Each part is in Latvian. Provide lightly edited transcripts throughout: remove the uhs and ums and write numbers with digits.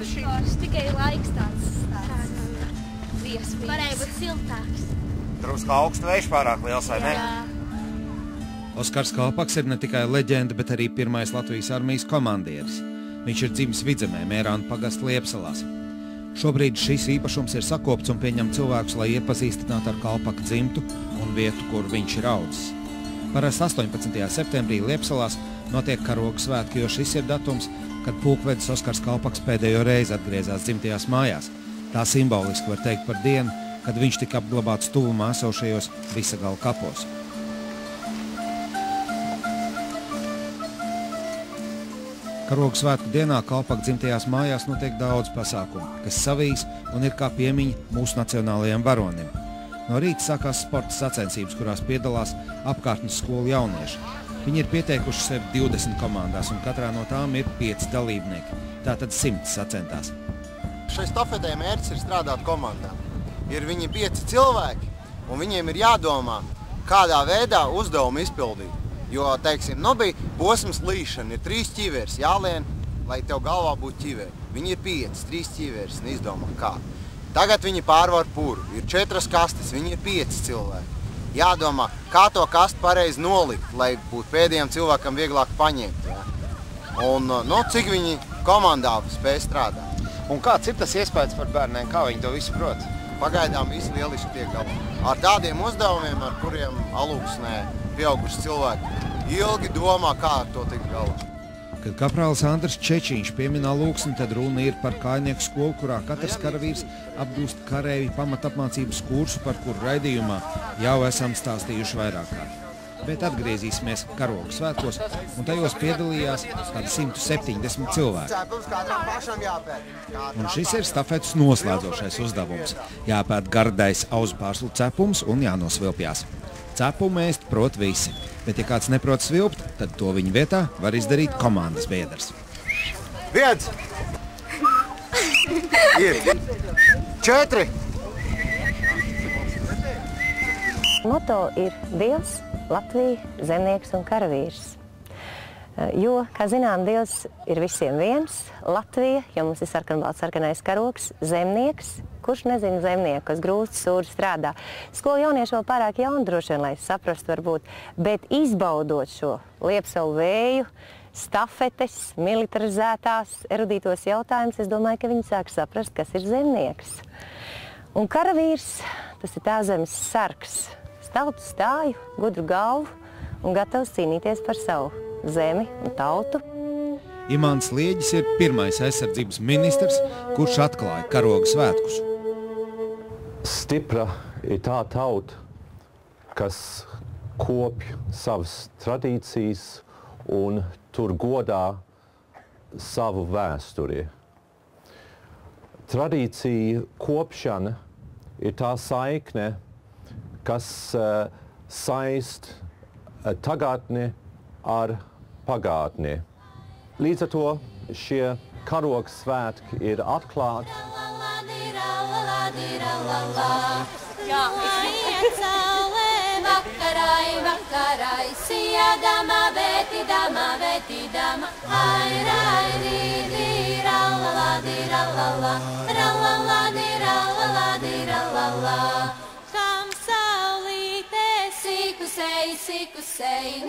forši. Tikai laiks tāds viesmīgs. Varēja būt siltāks. Drusku augstu vējš pārāk liels, vai ne? Oskars Kalpaks ir ne tikai leģenda, bet arī pirmais Latvijas armijas komandieris. Viņš ir dzimis Vidzemē, Mērāna pagasta Liepsalās. Šobrīd šis īpašums ir sakopts un pieņem cilvēkus, lai iepazīstinātu ar Kalpaka dzimtu un vietu, kur viņš ir audzis. Parasti 18. septembrī Liepsalās notiek karogu svētki, jo šis ir datums, kad pulkvedis Oskars Kalpaks pēdējo reizi atgriezās dzimtajās mājās. Tā simboliski var teikt par dienu, kad viņš tika apglabāts tuvumā esošajos Visagalu kapos. Karogu svētku dienā Kalpaka dzimtajās mājās notiek daudz pasākumu, kas savīs un ir kā piemiņa mūsu nacionālajiem varonim. No rīta sākās sporta sacensības, kurās piedalās apkārtnes skolu jaunieši. Viņi ir pieteikuši sev 20 komandās, un katrā no tām ir 5 dalībnieki. Tātad 100 sacentās. Šai stafetē mērķis ir strādāt komandā. Ir viņi 5 cilvēki, un viņiem ir jādomā, kādā veidā uzdevumu izpildīt. Jo, teiksim, nu bija posms līšana, ir 3 ķiveres jālien, lai tev galvā būtu ķiveri. Viņi ir 5, 3 ķiveres, neizdomā kā. Tagad viņi pārvar puru, ir 4 kastes, viņi ir 5 cilvēki. Jādomā, kā to kastu pareizi nolikt, lai būtu pēdējiem cilvēkam vieglāk paņemt. Un, nu, cik viņi komandā spēj strādāt. Un kāds ir tas iespējas par bērniem, kā viņi to visu prot? Pagaidām visi lieliski tiek galā. Ar tādiem uzdevumiem, ar kuriem alūksnē pieauguši cilvēki ilgi domā, kā ar to tikt galā. Kad kaprālis Andris Čečiņš piemin alūksni, tad runa ir par kājnieku skolu, kurā katrs karavīrs apgūst kareivju pamatapmācības kursu, par kuru raidījumā jau esam stāstījuši vairāk kārt. Bet atgriezīsimies karogu svētkos, un tajos piedalījās kādi 170 cilvēki. Un šis ir stafetes noslēdzošais uzdevums. Jāpēt gardais auzpārslu cepums un jānosvilpjās. Cepumu ēst prot visi, bet ja kāds neprot svilpt, tad to viņa vietā var izdarīt komandas biedrs. Viens! Ir! 4! Moto ir Dievs, Latvija, zemnieks un karavīrs. Jo, kā zinām, Dievs ir visiem viens. Latvija, ja mums ir sarkanbalts karoks, zemnieks, kurš nezina zemnieku, kas grūti sūri strādā. Skola jaunieši vēl pārāk jauni droši vien, lai saprastu varbūt, bet izbaudot šo Liepsalu vēju, stafetes, militarizētās, erudītos jautājumus, es domāju, ka viņi sāk saprast, kas ir zemnieks. Un karavīrs, tas ir tā zemes sargs. Tautu stāju, gudru galvu un gatavs cīnīties par savu zemi un tautu. Imants Lieģis ir pirmais aizsardzības ministrs, kurš atklāja karogu svētkus. Stipra ir tā tauta, kas kopj savas tradīcijas un tur godā savu vēsturi. Tradīcija kopšana ir tā saikne, kas saist tagadni ar pagātni. Līdz ar to šie karogu svētki ir atklāti.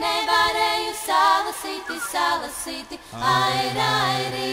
Nevarēju salasīti, salasīti, aira, airi.